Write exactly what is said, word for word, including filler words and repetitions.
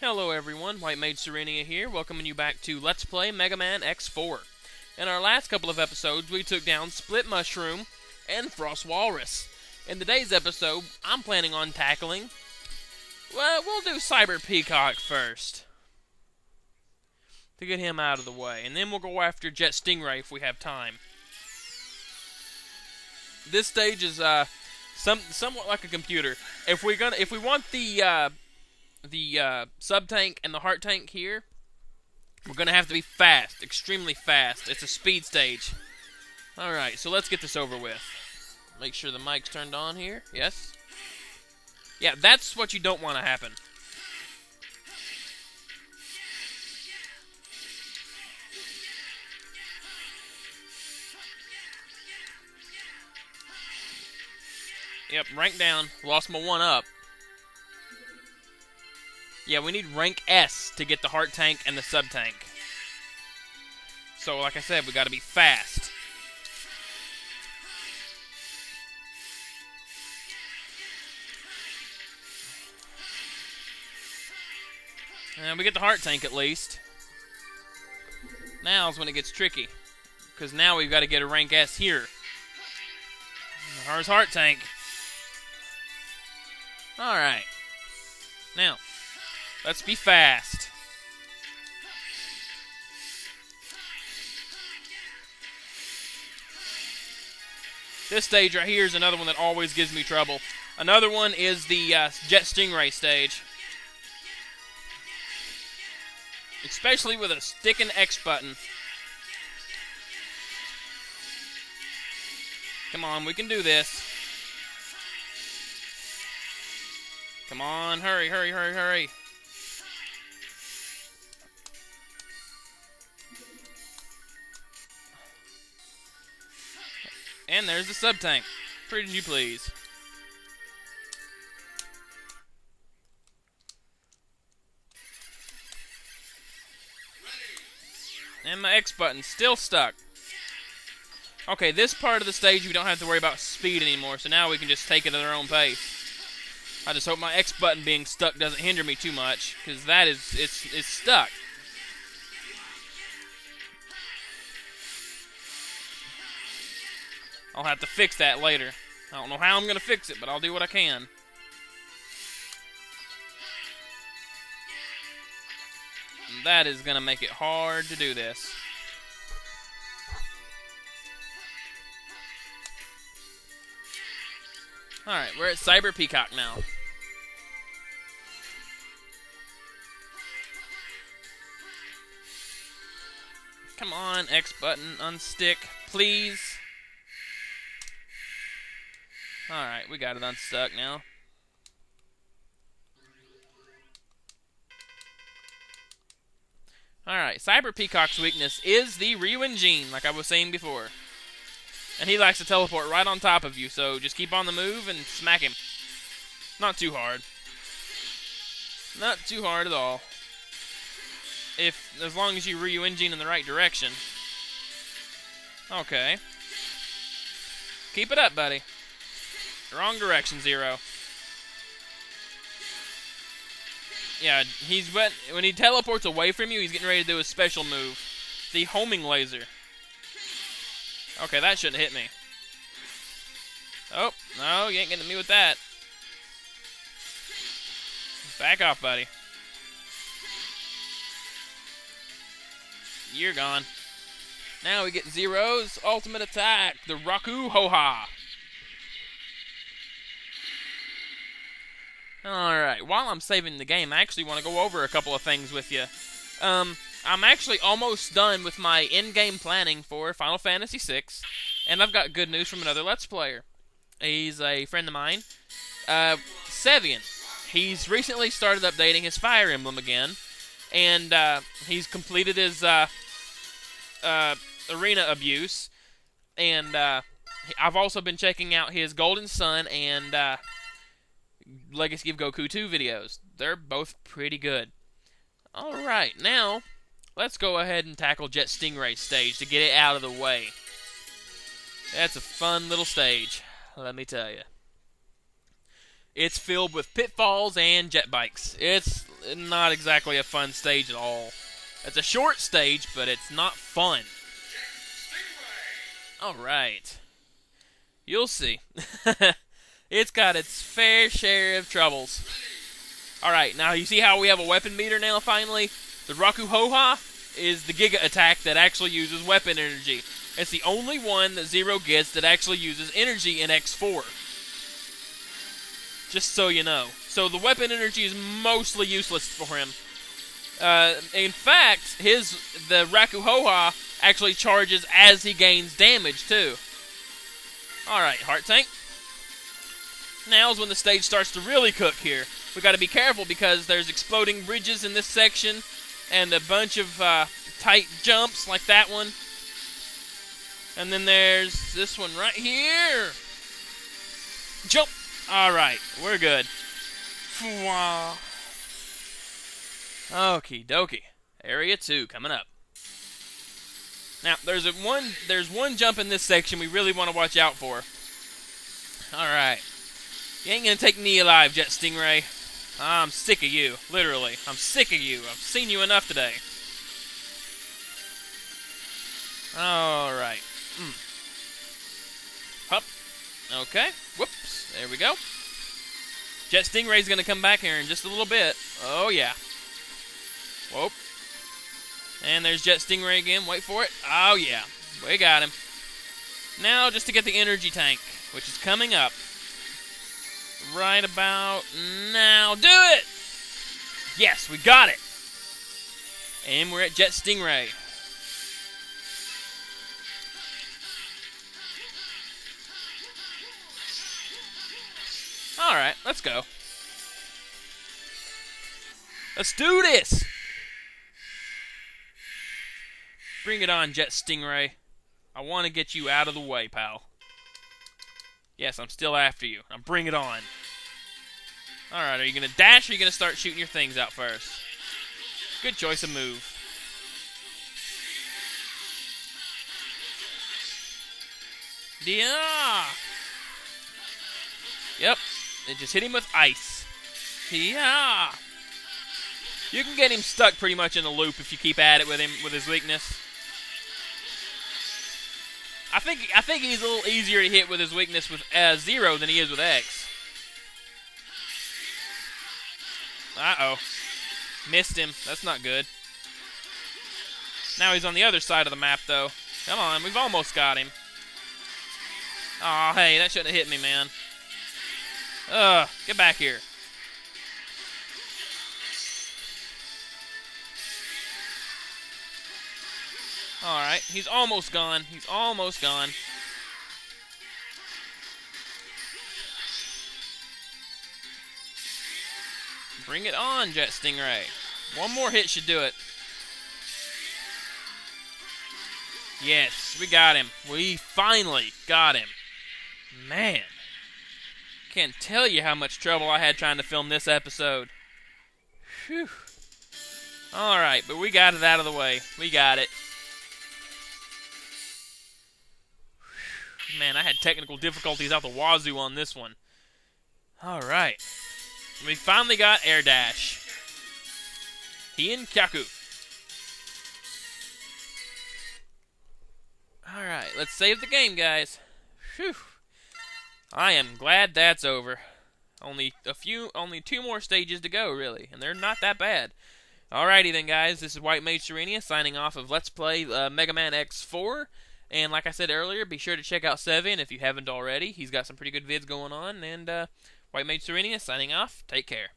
Hello everyone, White Mage Serenia here, welcoming you back to Let's Play Mega Man X four. In our last couple of episodes, we took down Split Mushroom and Frost Walrus. In today's episode, I'm planning on tackling... Well, we'll do Cyber Peacock first. To get him out of the way, and then we'll go after Jet Stingray if we have time. This stage is uh, some, somewhat like a computer. If we're gonna, if we want the... Uh, the uh, sub tank and the heart tank here, we're gonna have to be fast, extremely fast. It's a speed stage. Alright, so let's get this over with. Make sure the mic's turned on here. Yes. Yeah, that's what you don't want to happen. Yep, rank down. Lost my one up. Yeah, we need rank S to get the heart tank and the sub tank. So, like I said, we gotta be fast. And we get the heart tank at least. Now's when it gets tricky. Because now we've gotta get a rank S here. There's heart tank. Alright. Now. Let's be fast. This stage right here is another one that always gives me trouble. Another one is the uh, Jet Stingray stage. Especially with a stick and X button. Come on, we can do this. Come on, hurry, hurry, hurry, hurry. And there's the sub tank. Pretty you please. And my X button still stuck. Okay, this part of the stage we don't have to worry about speed anymore, so now we can just take it at our own pace. I just hope my X button being stuck doesn't hinder me too much, because that is it's it's stuck. I'll have to fix that later. I don't know how I'm going to fix it, but I'll do what I can. And that is going to make it hard to do this. Alright, we're at Cyber Peacock now. Come on, X button, unstick, please. Alright, we got it unstuck now. Alright, Cyber Peacock's weakness is the Rewind Gene, like I was saying before. And he likes to teleport right on top of you, so just keep on the move and smack him. Not too hard. Not too hard at all. If, as long as you Rewind Gene in the right direction. Okay. Keep it up, buddy. Wrong direction, Zero. Yeah, he's when, when he teleports away from you, he's getting ready to do his special move. The homing laser. Okay, that shouldn't hit me. Oh, no, you ain't getting me with that. Back off, buddy. You're gone. Now we get Zero's ultimate attack, the Rakuhoha. Alright, while I'm saving the game, I actually want to go over a couple of things with you. Um, I'm actually almost done with my in-game planning for Final Fantasy six, and I've got good news from another Let's Player. He's a friend of mine, uh, Sevian. He's recently started updating his Fire Emblem again, and uh, he's completed his uh, uh, arena abuse, and uh, I've also been checking out his Golden Sun and... Uh, Legacy of Goku two videos. They're both pretty good. Alright, now let's go ahead and tackle Jet Stingray's stage to get it out of the way. That's a fun little stage, let me tell you. It's filled with pitfalls and jet bikes. It's not exactly a fun stage at all. It's a short stage, but it's not fun. Alright. You'll see. It's got its fair share of troubles. Alright, now you see how we have a weapon meter now, finally? The Rakuhoha is the Giga attack that actually uses weapon energy. It's the only one that Zero gets that actually uses energy in X four. Just so you know. So the weapon energy is mostly useless for him. Uh, in fact, his the Rakuhoha actually charges as he gains damage, too. Alright, Heart Tank. Now's when the stage starts to really cook here. We've got to be careful because there's exploding bridges in this section and a bunch of uh, tight jumps like that one. And then there's this one right here. Jump! Alright, we're good. Okie dokie. Area two coming up. Now, there's a one there's one jump in this section we really want to watch out for. Alright. You ain't gonna take me alive, Jet Stingray. I'm sick of you, literally. I'm sick of you. I've seen you enough today. Alright. Mm. Hup. Okay. Whoops. There we go. Jet Stingray's gonna come back here in just a little bit. Oh, yeah. Whoop. And there's Jet Stingray again. Wait for it. Oh, yeah. We got him. Now, just to get the energy tank, which is coming up. Right about now. Do it! Yes, we got it! And we're at Jet Stingray. Alright, let's go. Let's do this! Bring it on, Jet Stingray. I want to get you out of the way, pal. Yes, I'm still after you. Now bring it on. Alright, are you going to dash or are you going to start shooting your things out first? Good choice of move. Yeah! Yep, it just hit him with ice. Yeah! You can get him stuck pretty much in a loop if you keep at it with him with his weakness. I think I think he's a little easier to hit with his weakness with uh, Zero than he is with X. Uh-oh. Missed him. That's not good. Now he's on the other side of the map, though. Come on, we've almost got him. Aw, oh, hey, that shouldn't have hit me, man. Ugh, get back here. Alright, he's almost gone. He's almost gone. Bring it on, Jet Stingray. One more hit should do it. Yes, we got him. We finally got him. Man. Can't tell you how much trouble I had trying to film this episode. Whew. Alright, but we got it out of the way. We got it. Whew. Man, I had technical difficulties out the wazoo on this one. Alright. We finally got Air Dash. Hienkyaku. Alright, let's save the game, guys. Whew. I am glad that's over. Only a few, only two more stages to go, really, and they're not that bad. Alrighty then, guys, this is White Mage Serenia signing off of Let's Play uh, Mega Man X four, and like I said earlier, be sure to check out Sevian if you haven't already. He's got some pretty good vids going on, and uh, White Mage Serenia signing off. Take care.